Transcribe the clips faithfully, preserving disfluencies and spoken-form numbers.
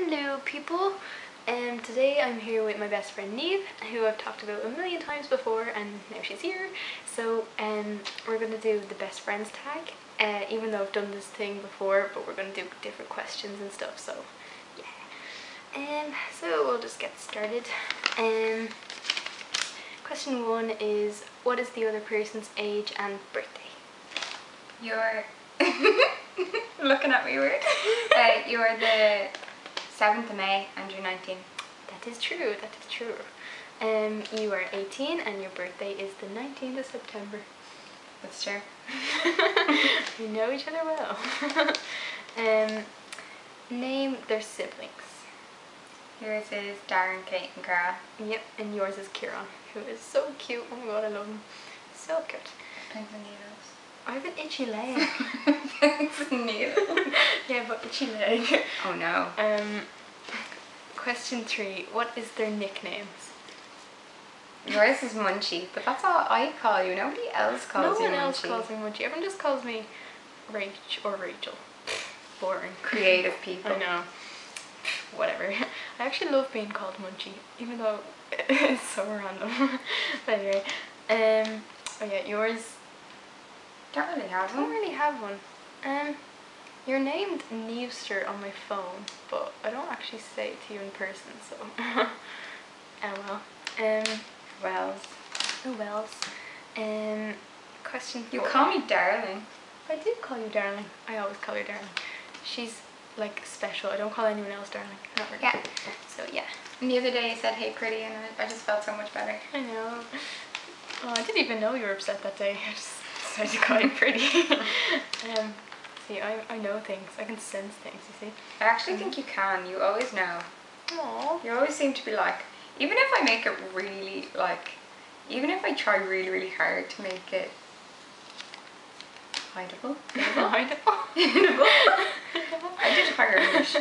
Hello people, and um, today I'm here with my best friend Niamh, who I've talked about a million times before, and now she's here. So um, we're going to do the best friends tag, uh, even though I've done this thing before, but we're going to do different questions and stuff, so yeah. Um, so we'll just get started. Um, question one is, what is the other person's age and birthday? You're looking at me weird. Uh, you're the seventh of May and you're nineteen. That is true, that is true. Um, you are eighteen and your birthday is the nineteenth of September. That's true. We know each other well. um, name their siblings. Yours is Darren, Kate and Cara. Yep, and yours is Kieran, who is so cute. Oh my god, I love him. So cute. Pins and needles. I have an itchy leg. It's new. Yeah, but itchy leg. Oh no. Um, question three. What is their nicknames? Yours is Munchie, but that's all I call you. Nobody else calls no you Munchie. No one else calls me Munchie. Everyone just calls me Rach or Rachel. Boring. Creative people. I know. Whatever. I actually love being called Munchie, even though it's so random. But anyway. Um, oh yeah, yours... Don't really have one. I don't really have one. Um, you're named Niamhster on my phone, but I don't actually say it to you in person, so. Oh well. Um, Wells. Oh Wells. Um, question four. You call me darling. I do call you darling. I always call you darling. She's like special. I don't call anyone else darling. Not really. Yeah. So yeah. And the other day you said hey pretty, and I just felt so much better. I know. Oh, I didn't even know you were upset that day. I just It's quite pretty. um, see, I, I know things. I can sense things, you see. I actually um, think you can. You always know. Aww. You always seem to be like, even if I make it really, like, even if I try really, really hard to make it hideable. Hideable? Hideable. I did higher English.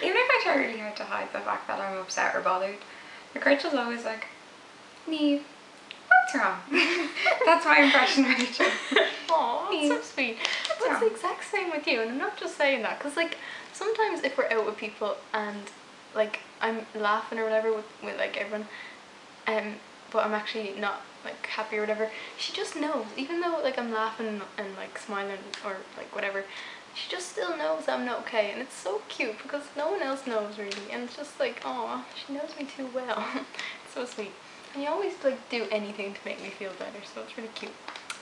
Even if I try really hard to hide the fact that I'm upset or bothered, like Rachel's always like, Niamh. What's wrong? That's my impression of each other. Aw, that's so sweet. It's the exact same with you, and I'm not just saying that because, like, sometimes if we're out with people and, like, I'm laughing or whatever with, with like everyone, um, but I'm actually not like happy or whatever. She just knows, even though like I'm laughing and like smiling or like whatever, she just still knows I'm not okay, and it's so cute because no one else knows really, and it's just like, aw, she knows me too well. It's so sweet. And you always like do anything to make me feel better, so it's really cute.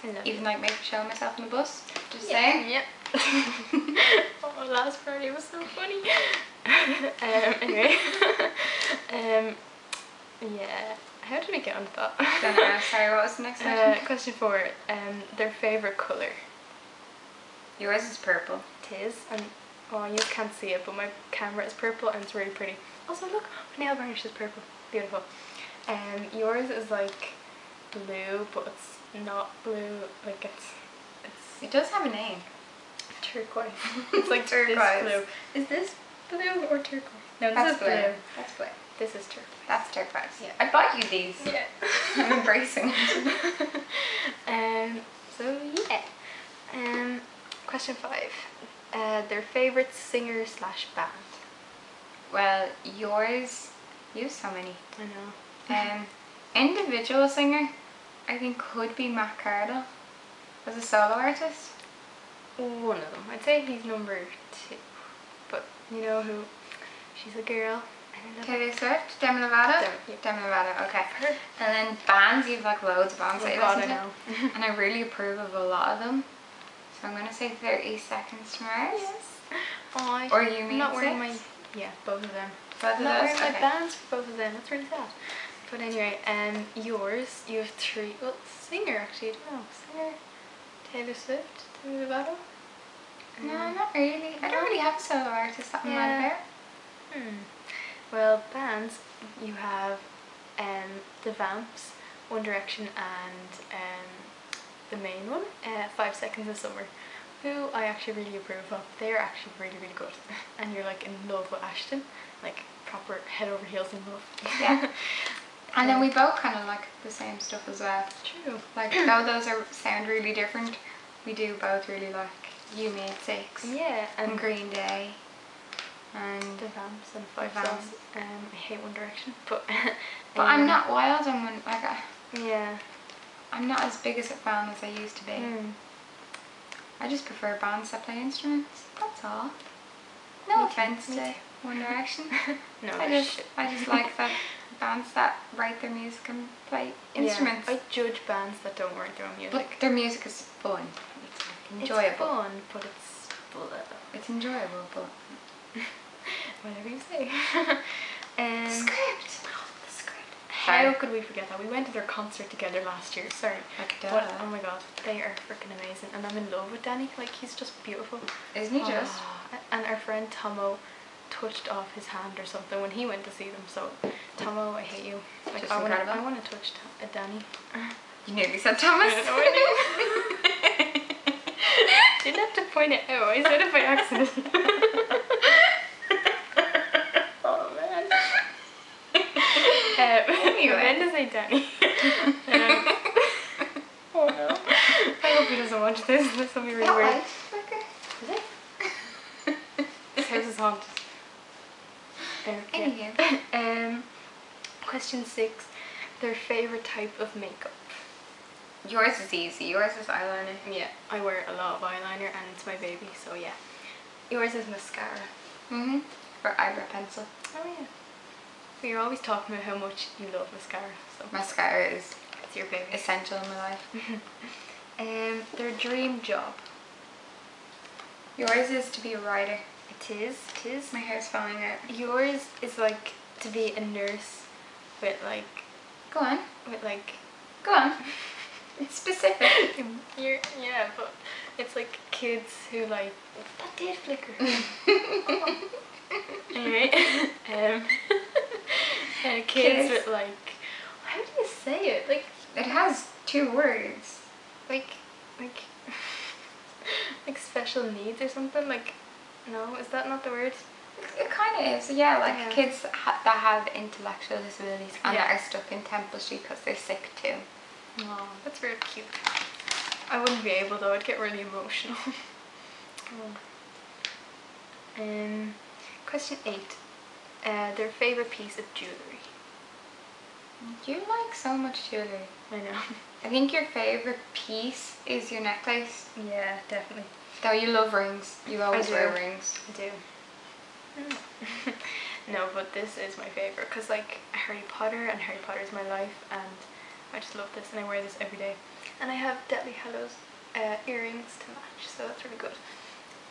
I love Even you. Like making show myself in the bus. Just yeah. saying. Yep. Oh, last Friday was so funny. um, anyway. um, yeah. How did we get on that? Don't know. Sorry. What was the next question? Uh, question four. Um, their favorite color. Yours is purple. It is. And oh, you can't see it, but my camera is purple and it's really pretty. Also, look, my nail varnish is purple. Beautiful. Um, yours is like blue, but it's not blue, like it's, it's it does have a name. Turquoise. It's like turquoise. This blue. Is this blue or turquoise? No, that's this is blue. blue. That's blue. This is turquoise. That's turquoise. Yeah. I bought you these. Yeah. I'm embracing it. um, so yeah. Um, question five. Uh, their favourite singer slash band. Well, yours, you have so many. I know. Um, individual singer, I think could be Matt Cardell as a solo artist. One of them. I'd say he's number two. But you know who? She's a girl. Taylor Swift, Demi Lovato. Dem yeah. Demi Lovato. Okay. Her. And then bands, you've like loads of bands. I listen to, and I really approve of a lot of them. So I'm gonna say thirty seconds to Mars. Yes. Oh, or You Made Six. Wearing my yeah, both of them. Both I'm of not those. Wearing okay. my bands for both of them. That's really sad. But anyway, um, yours, you have three, well, singer actually, I don't know, singer, Taylor Swift, Demi Lovato? Um, no, not really. I don't really have solo artists that yeah. I'm out there. Hmm. Well, bands, you have um, The Vamps, One Direction and um, the main one, uh, Five Seconds of Summer, who I actually really approve of. They're actually really, really good. And you're like in love with Ashton, like proper head over heels in love. Yeah. And then we both kind of like the same stuff as well. True. Like though those are sound really different, we do both really like You Made Six. Yeah. And, and Green Day. And The Vamps and Five Seconds. Um, I hate One Direction, but but um, I'm not wild on One. Like I, yeah, I'm not as big as a fan as I used to be. Mm. I just prefer bands that play instruments. That's all. No offense to One Direction. No, I just shit. I just like that bands that write their music and play instruments. Yeah, I judge bands that don't write their own music. But their music is fun. It's like enjoyable. It's fun, but it's blah. It's enjoyable, but. Whatever you say. um, the Script. Oh, The Script. How Sorry. could we forget that? We went to their concert together last year. Sorry. But, oh my god, they are freaking amazing, and I'm in love with Danny. Like, he's just beautiful. Isn't he oh. just? And our friend Tomo touched off his hand or something when he went to see them. So Tomo, I hate you. Like, just I want I want to touch uh, Danny. You nearly said Thomas. I don't know what I didn't have to point it out. I said it by accident. You meant to say Danny. um, oh no. I hope he doesn't watch this. This will be really weird. Okay. Is it? This house is haunted. Anywho. Um, question six. Their favourite type of makeup. Yours is easy. Yours is eyeliner. Yeah, I wear a lot of eyeliner and it's my baby, so yeah. Yours is mascara. Mm-hmm. Or eyebrow pencil. Oh yeah. You're always talking about how much you love mascara. So. Mascara is it's your baby. Essential in my life. um, their dream job. Yours is to be a writer. It is. It is. My hair's falling out. Yours is like to be a nurse with like. Go on. With like. Go on. It's specific. You're, yeah, but it's like kids who like. That did flicker. Oh. Anyway. Um. Uh, kids, kids with like, how do you say it? Like, it has two words. Like, like, like special needs or something. Like, no, is that not the word? It, it kind of is. Yeah, like yeah. kids ha that have intellectual disabilities and yeah. that are stuck in Temple Street because they're sick too. Oh, that's very cute. I wouldn't be able though. I'd get really emotional. oh. Um, question eight. Uh, their favourite piece of jewellery. You like so much jewellery. I know. I think your favourite piece is your necklace. Yeah, definitely. Though you love rings. You always wear rings. I do. Mm. No, but this is my favourite because like Harry Potter and Harry Potter is my life and I just love this and I wear this every day. And I have Deathly Hallows uh, earrings to match, so that's really good.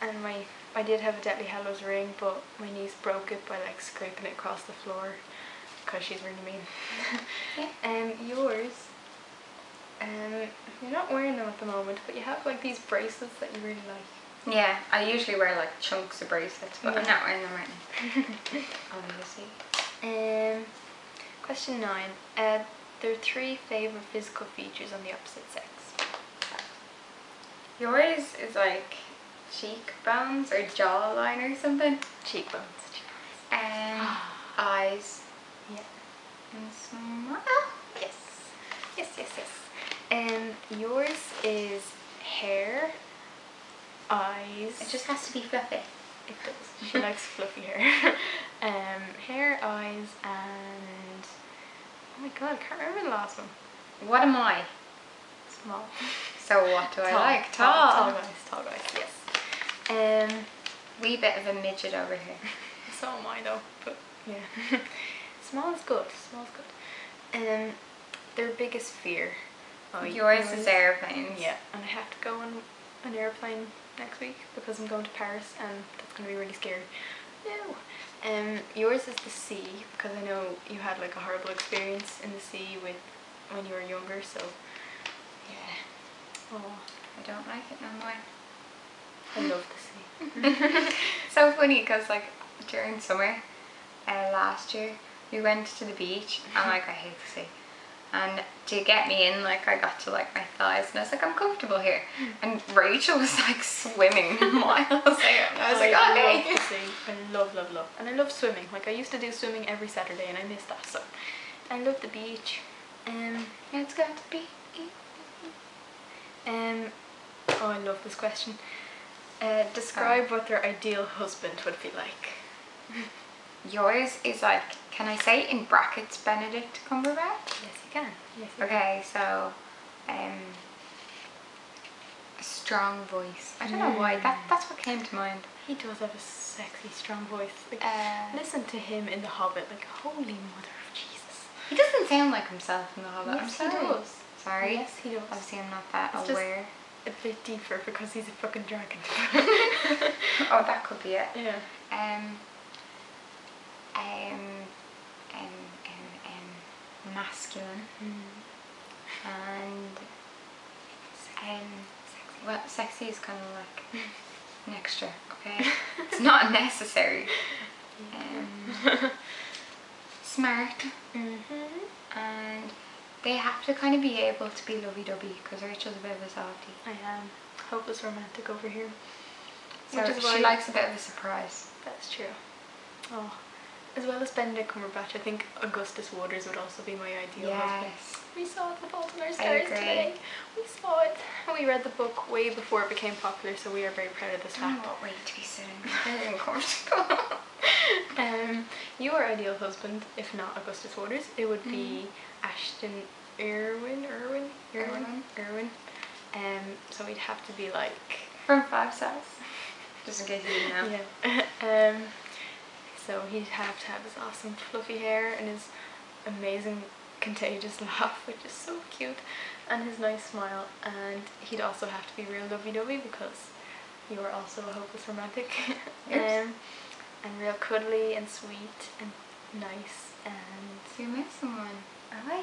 And my, I did have a Deathly Hallows ring, but my niece broke it by like scraping it across the floor because she's really mean. And um, yours, um, you're not wearing them at the moment, but you have like these bracelets that you really like. Yeah, I usually wear like chunks of bracelets, but yeah. I'm not wearing them right now. Obviously. Um, question nine. Uh, their three favourite physical features on the opposite sex. Yours is like. Cheekbones or jawline or something? Cheekbones. And um, eyes. Yeah. And smile. Yes. Yes, yes, yes. And um, yours is hair, eyes. It just has to be fluffy. It does. She likes fluffy hair. um, hair, eyes, and. Oh my god, I can't remember the last one. What am I? Small. So what do I tall, like? Tall. Tall guys, tall guys, yes. Um, wee bit of a midget over here. So am I though, but yeah. Small is good, small is good. Um, their biggest fear. Oh, yours yours is airplanes. Yeah, and I have to go on an airplane next week because I'm going to Paris and that's going to be really scary. No. Um, yours is the sea because I know you had like a horrible experience in the sea with when you were younger, so yeah. Oh, I don't like it no more. I love the sea. So funny because like during summer uh, last year we went to the beach and like I hate the sea and to get me in like I got to like my thighs and I was like I'm comfortable here and Rachel was like swimming miles out and I was like oh I love the sea. I love love love and I love swimming like I used to do swimming every Saturday and I miss that so I love the beach um, let's go to the beach um, oh I love this question. Uh, describe oh. what your ideal husband would be like. Yours is like, can I say in brackets Benedict Cumberbatch? Yes you can. Yes, you okay, can. so um, a strong voice. I don't mm. know why, that, that's what came to mind. He does have a sexy, strong voice. Like, uh, listen to him in The Hobbit, like holy mother of Jesus. He doesn't sound like himself in The Hobbit. Yes, I'm sorry. he does. Sorry? Yes, he does. Obviously I'm not that it's aware. A bit deeper because he's a fucking dragon. Oh, that could be it. Yeah. Um, um, um, um, um masculine mm. and um, sexy. Well, sexy is kind of like an extra. Okay, it's not necessary. Um, smart. Mm-hmm. And. They have to kind of be able to be lovey-dovey because Rachel's a bit of a softie. I am. Hopeless romantic over here. So Which is she likes a bit of a surprise. That's true. Oh, as well as Benedict Cumberbatch, I think Augustus Waters would also be my ideal yes. husband. We saw The Fault in Our Stars today. We saw it. And we read the book way before it became popular, so we are very proud of this fact. I can't wait to be sitting in Corsica. Um, your ideal husband, if not Augustus Waters, it would be mm. Ashton Irwin, Irwin, Irwin, Irwin. Um, so he'd have to be like from Five Seconds, just in case you didn't know. Yeah. um, so he'd have to have his awesome fluffy hair and his amazing contagious laugh, which is so cute, and his nice smile, and he'd also have to be real lovey-dovey because you are also a hopeless romantic. um, And real cuddly and sweet and nice and... You missed someone. I?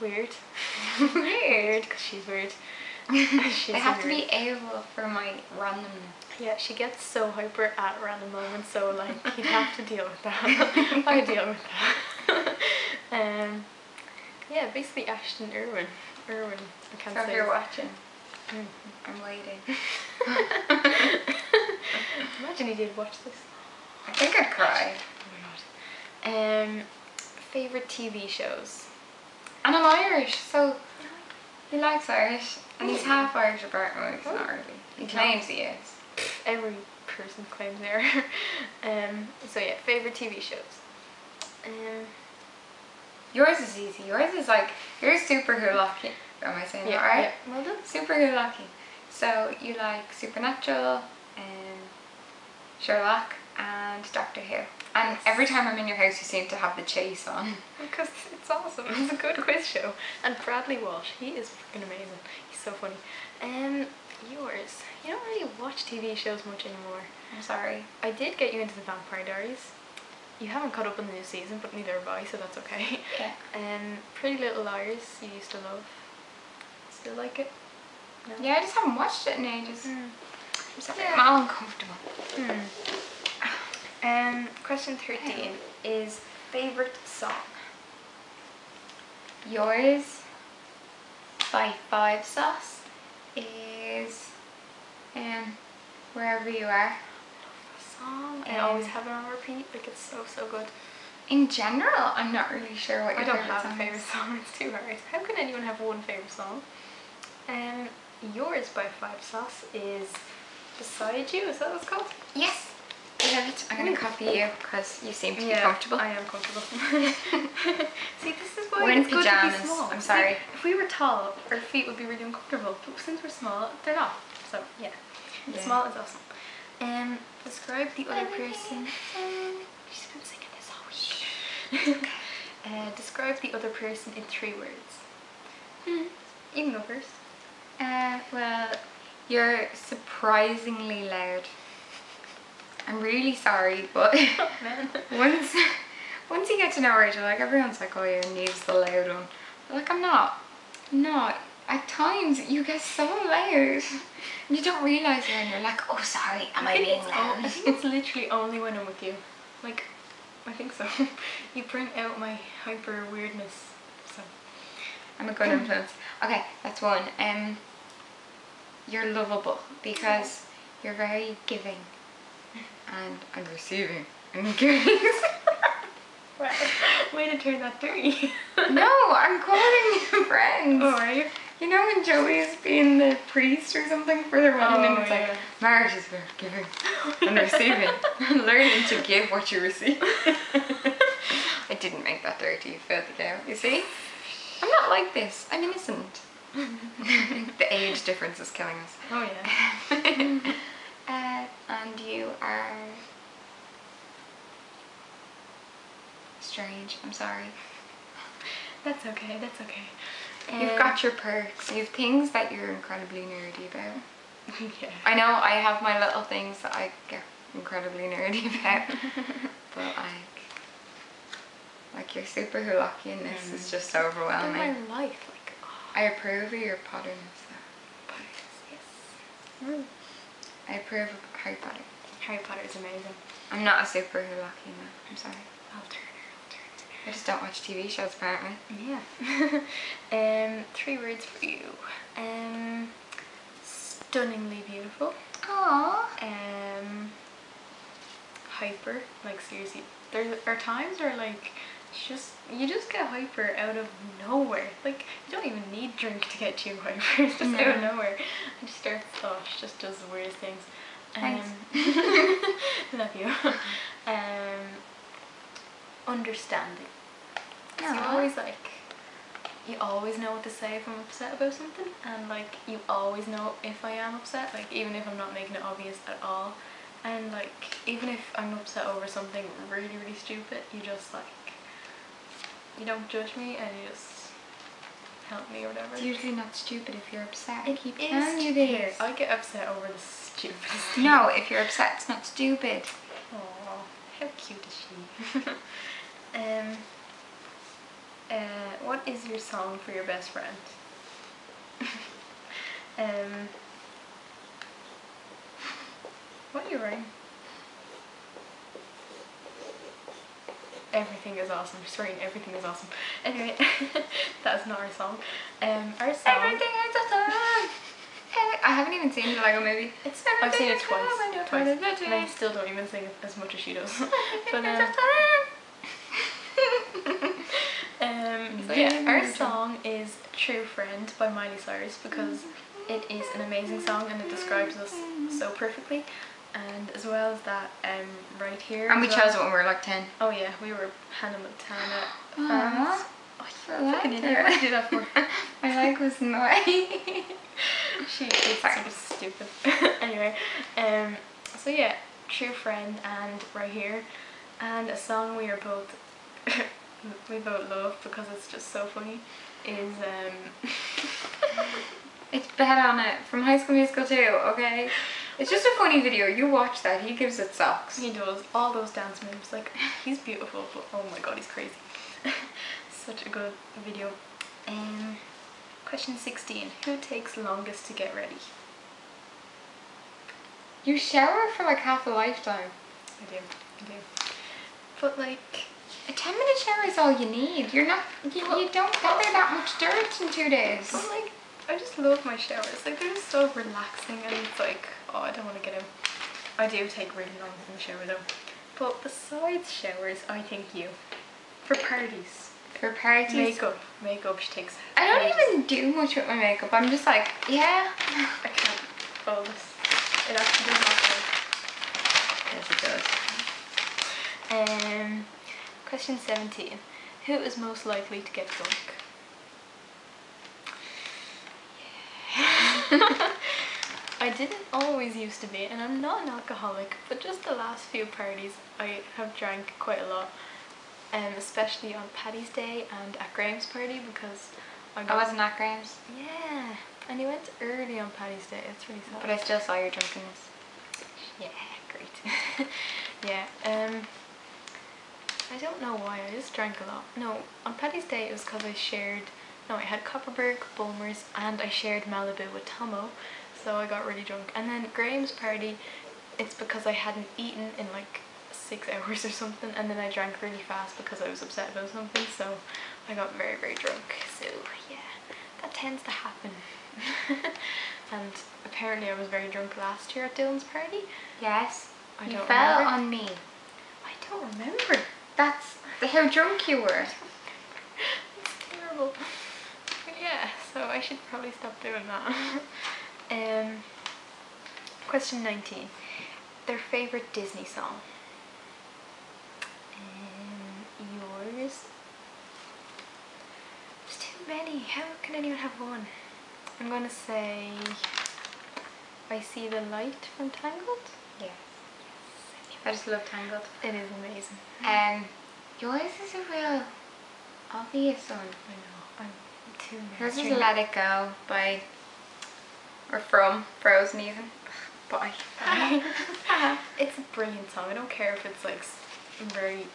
Weird. Weird. Because she's weird. she's I have to weird. be able for my randomness. Yeah, she gets so hyper at random moments, so like, you'd have to deal with that. I deal with that. um, yeah, basically Ashton Irwin. Irwin. I can't so say if you're it. watching. Mm. I'm waiting. Imagine you did watch this. I think I'd cry. Oh my god. Um, favourite T V shows? And I'm Irish, so he likes Irish. And he's half Irish or British, he's not really. He claims he is. Every person claims they are. Um, so yeah, favourite T V shows. Um, yours is easy. Yours is like, you're Superwholock. Am I saying yeah, that right? Yeah. Well done. Superwholock. So you like Supernatural, um, Sherlock, and Doctor Who. And yes. every time I'm in your house you seem to have The Chase on. Because it's awesome. It's a good quiz show. And Bradley Walsh, he is freaking amazing. He's so funny. Um, yours. You don't really watch T V shows much anymore. I'm sorry. I did get you into The Vampire Diaries. You haven't caught up on the new season, but neither have I, so that's okay. Yeah. Um, Pretty Little Liars, you used to love. Still like it? No? Yeah, I just haven't watched it in ages. Mm. I'm so yeah. uncomfortable. Mm. Um, question thirteen is favourite song. Yours by Five Sauce is um, Wherever You Are. I love that song. I um, always have it on repeat. Like, it's so, so good. In general, I'm not really sure what your favourite song is. I don't have a favourite song. It's too hard. How can anyone have one favourite song? Um, yours by Five Sauce is Beside You. Is that what it's called? Yes. I'm going to copy you because you seem to yeah, be comfortable. I am comfortable. See, this is why we're it's in good pajamas. to be small. I'm sorry. Like, if we were tall, our feet would be really uncomfortable. But since we're small, they're not. So, yeah. yeah. Small is awesome. Um, describe the other person. She's been singing this all week. Okay. Uh, describe the other person in three words. Hmm. You can go first. Uh, well, you're surprisingly loud. I'm really sorry, but once once you get to know Rachel, like everyone's like, oh yeah, Niamh's the loud one. But like I'm not. No, at times you get so loud. You don't realise it and you're like, oh sorry, am I being loud? I think it's literally only when I'm with you. Like, I think so. You bring out my hyper weirdness. So I'm a good influence. Okay, that's one. Um, you're lovable because you're very giving. And I'm receiving and giving. Wow. Way to turn that dirty. No, I'm calling you friends. Oh, are you? You know when Joey's being the priest or something for their wedding, oh, and it's yeah. like, Marriage is about giving and receiving and learning to give what you receive. I didn't make that dirty, you filthy girl. You see? I'm not like this. I'm innocent. The age difference is killing us. Oh yeah. uh, and you are... strange. I'm sorry. That's okay, that's okay. Um, you've got your perks. You've things that you're incredibly nerdy about. Yeah. I know I have my little things that I get incredibly nerdy about. But like, like your superwholockiness mm. is just so overwhelming. In my life, like, oh. I approve of your Potterness. Potterness, yes. Mm. I approve of Harry Potter. Harry Potter is amazing. I'm not a superwholocky now. I'm sorry. I'll turn her. I'll turn her. I just don't watch T V shows apparently. Yeah. um, three words for you. Um. Stunningly beautiful. Aww. Um, hyper. Like seriously, there are times where like just you just get hyper out of nowhere. Like you don't even need drink to get you hyper. It's just no. out of nowhere. I just start gosh, just does the weirdest things. Um, love you. Um, understanding. You always like. You always know what to say if I'm upset about something, and like you always know if I am upset, like even if I'm not making it obvious at all, and like even if I'm upset over something really really stupid, you just like you don't judge me and you just help me or whatever. It's usually not stupid if you're upset. It keeps you there. I get upset over the stupidest thing. No, if you're upset, it's not stupid. Aww, how cute is she? um. Uh, what is your song for your best friend? um, what are you wearing? Everything is awesome. Just wearing everything is awesome. Anyway, that's not our song. Um, our song. Everything is awesome. I haven't even seen the Lego Movie. It's I've seen it twice. Twice. And I still don't even sing it as much as she does. But, um, Um, so yeah, our song is True Friend by Miley Cyrus because it is an amazing song and it describes us so perfectly, and as well as that um, right here. And we well. chose it when we were like ten. Oh yeah, we were Hannah Montana fans. Aww. Oh, you're I fucking like idiot. I did that for My leg was in the way. She is so stupid. Anyway, um, so yeah, True Friend and Right Here, and a song we are both we both love because it's just so funny is um it's Bad on It from High School Musical too, okay? It's just a funny video. You watch that, he gives it socks. He does all those dance moves, like he's beautiful but oh my god he's crazy. Such a good video. Um question sixteen, who takes longest to get ready? You shower for like half a lifetime. I do, I do. But like a ten minute shower is all you need. You're not, you, well, you don't gather that much dirt in two days. Well, like, I just love my showers. Like, they're just so relaxing and it's like, oh, I don't want to get in. I do take really long in the shower though. But besides showers, I think you. For parties. For parties? Makeup. Makeup, she takes. I don't ages. even do much with my makeup. I'm just like, yeah. I can't fold this. It actually does not work. Yes, it does. Um... Question seventeen. Who is most likely to get drunk? Yeah. I didn't always used to be, and I'm not an alcoholic, but just the last few parties I have drank quite a lot, um, especially on Paddy's Day and at Graham's party because I, got I wasn't at Graham's. Yeah, and you went early on Paddy's Day, it's really sad. But I still saw your drunkenness. Yeah, great. Yeah. Um. I don't know why, I just drank a lot. No, on Paddy's Day it was because I shared, no I had Copperberg, Bulmers, and I shared Malibu with Tomo, so I got really drunk. And then Graham's party, it's because I hadn't eaten in like six hours or something, and then I drank really fast because I was upset about something, so I got very very drunk. So yeah, that tends to happen. And apparently I was very drunk last year at Dylan's party. Yes, I you don't fell remember. on me. I don't remember. That's how drunk you were. It's terrible. But yeah, so I should probably stop doing that. um, Question nineteen. Their favorite Disney song. And yours? There's too many. How can anyone have one? I'm going to say I See the Light from Tangled. Yeah. Yes. I just love Tangled. It is amazing. And um, yours is a real obvious one. I know. I'm too nervous. This is Let It Go by, or from, Frozen even. Bye. Bye. It's a brilliant song. I don't care if it's like very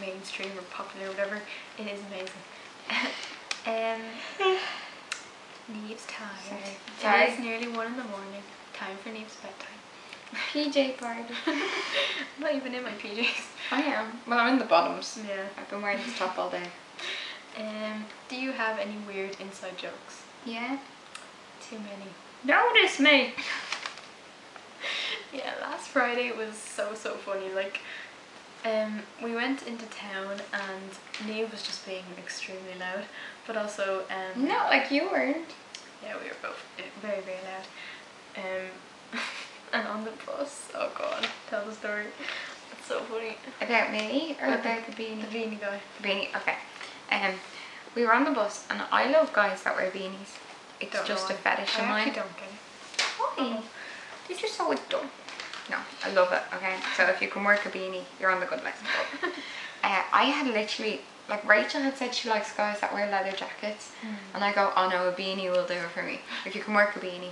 mainstream or popular or whatever. It is amazing. um, Niamh's tired. Sorry. It is nearly one in the morning. Time for Niamh's bedtime. P J party. I'm not even in my P Js. I am. Well, I'm in the bottoms. Yeah. I've been wearing this top all day. Um, do you have any weird inside jokes? Yeah. Too many. Notice me! Yeah, last Friday was so, so funny. Like, um, we went into town and Niamh was just being extremely loud. But also... Um, Not like you weren't. Yeah, we were both very, very loud. Um, and on the bus, oh god, tell the story. It's so funny. About me or about, about the beanie? The beanie guy. The beanie, okay. Um, we were on the bus and I love guys that wear beanies. It's don't just a fetish of mine. I don't get it. Why? It's just so dumb. No, I love it, okay? So if you can work a beanie, you're on the good list. uh, I had literally, like Rachel had said she likes guys that wear leather jackets. Mm. And I go, oh no, a beanie will do it for me. If you can work a beanie.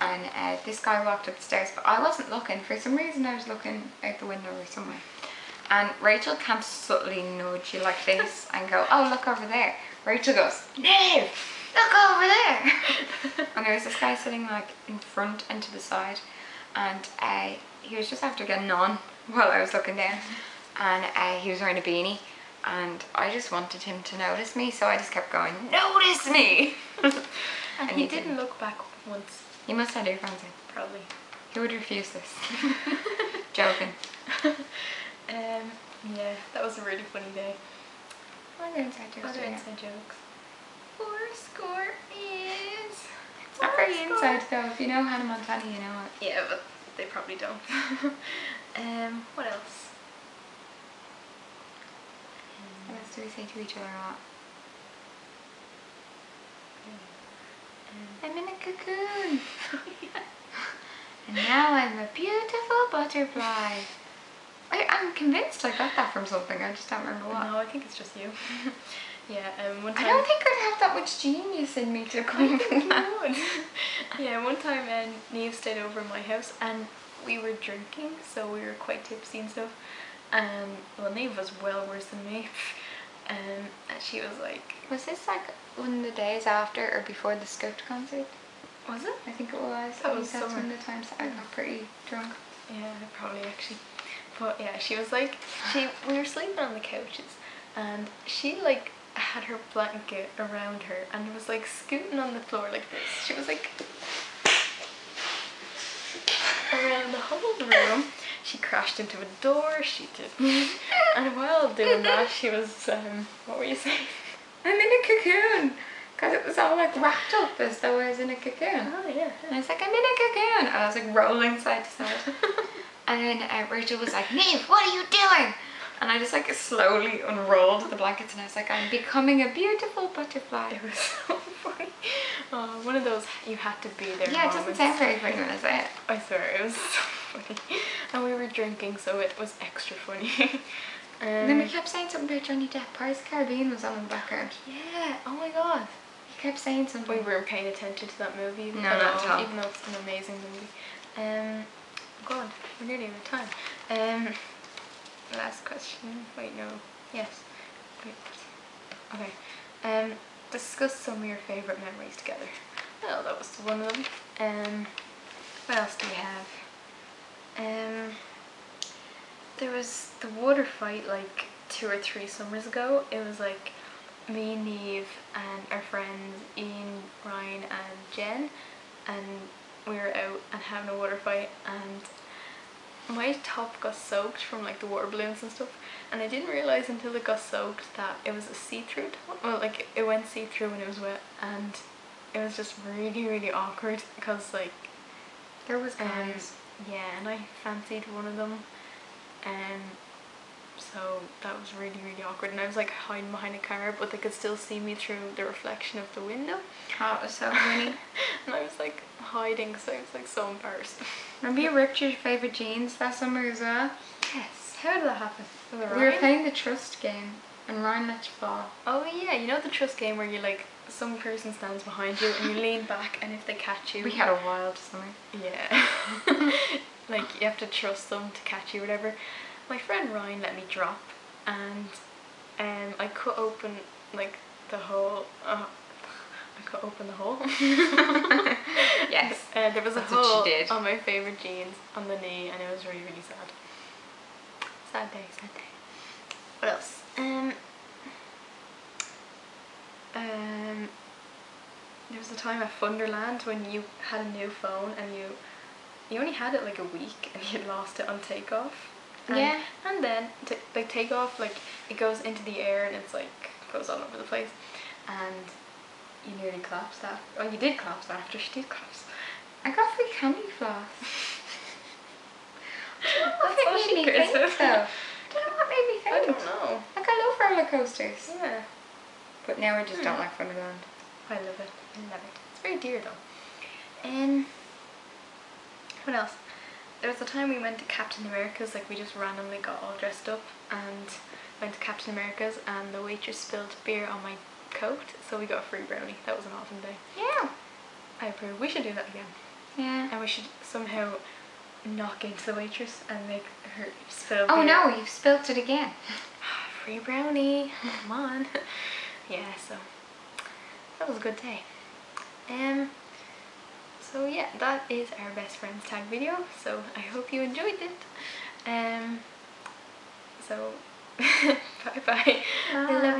And uh, this guy walked up the stairs, but I wasn't looking. For some reason I was looking out the window or somewhere. And Rachel can't subtly nudge you like this and go, oh, look over there. Rachel goes, no, look over there. And there was this guy sitting like in front and to the side. And uh, he was just after getting on while I was looking down. And uh, he was wearing a beanie. And I just wanted him to notice me. So I just kept going, notice me. and, and he, he didn't, didn't look back once. He must have earphones in. Probably. He would refuse this. Joking. Um, yeah, that was a really funny day. Other inside jokes. Other inside jokes. Four score is... It's not very inside though. If you know Hannah Montana, you know it. Yeah, but they probably don't. um, what else? What else do we say to each other a lot? Um, I'm in a cocoon. And now I'm a beautiful butterfly. I, I'm convinced I got that from something, I just don't remember what. No, I think it's just you. Yeah, um, one time... I don't think I'd have that much genius in me to come from that. Yeah, one time um, Niamh stayed over at my house and we were drinking, so we were quite tipsy and stuff. Um, well, Niamh was well worse than me. Um, and she was like... Was this like one of the days after or before the Script concert? Was it? I think it was. That was summer. That's one of the times that I got pretty drunk. Yeah, probably actually. But yeah, she was like, she we were sleeping on the couches and she like had her blanket around her and was like scooting on the floor like this. She was like around the whole room. She crashed into a door, she did. And while doing that, she was, um, what were you saying? I'm in a cocoon. Because it was all like wrapped up as though I was in a cocoon. Oh yeah. And I was like, I'm in a cocoon. And I was like rolling side to side. And then uh, Rachel was like, Niamh, what are you doing? And I just like slowly unrolled the blankets and I was like, I'm becoming a beautiful butterfly. It was so funny. Oh, one of those you had to be there Yeah, moments. It doesn't sound very funny when I say it. I swear, it was so funny. And we were drinking, so it was extra funny. um, and then we kept saying something about Johnny Depp. Pirates of the Caribbean was on in the background. Yeah, oh my god. He kept saying something. We weren't paying attention to that movie. No, not at all. Even though it's an amazing movie. Um, God, we're nearly out of time. Um, last question. Wait, no. Yes. Wait. Okay. Um, discuss some of your favourite memories together. Oh, that was one of them. Um, what else do we have? Um, there was the water fight like two or three summers ago. It was like me, Niamh, and our friends Ian, Ryan, and Jen, and we were out and having a water fight and my top got soaked from like the water balloons and stuff, and I didn't realise until it got soaked that it was a see-through top. Well, like it went see-through when it was wet, and it was just really really awkward because like there was guys yeah, and I fancied one of them, and um, so that was really really awkward, and I was like hiding behind a car, but they could still see me through the reflection of the window. Oh, it was so funny. And I was like hiding because I was like so embarrassed. Remember you ripped your favourite jeans that summer as well? Yes. How did that happen? We were playing the trust game and Ryan let you fall. Oh yeah, you know the trust game where you like, some person stands behind you and you lean back and if they catch you. We had a wild summer. Yeah. Like you have to trust them to catch you, whatever. My friend Ryan let me drop, and um, I cut open like the hole. Uh, I cut open the hole. Yes. Uh, there was a hole on my favourite jeans on the knee, and it was really really sad. Sad day, sad day. What else? Um. Um. There was a time at Funderland when you had a new phone and you you only had it like a week and you lost it on takeoff. And, yeah, and then t they take off, like it goes into the air and it's like goes all over the place, and you nearly collapsed after. Oh, you did collapse after. She did collapse. I got free candy floss. That's all she cares about. I don't know what made me faint. I don't know. I got love roller coasters. Yeah, but now I just hmm. don't like Wonderland. I love it. I love it. It's very dear though. Um, what else? There was a time we went to Captain America's, like we just randomly got all dressed up and went to Captain America's, and the waitress spilled beer on my coat, so we got a free brownie. That was an awesome day. Yeah. I approve. We should do that again. Yeah. And we should somehow knock into the waitress and make her spill beer. Oh no, you've spilled it again. Free brownie. Come on. Yeah, so that was a good day. Um. So yeah, that is our best friends tag video, so I hope you enjoyed it. Um, so, bye bye. Bye.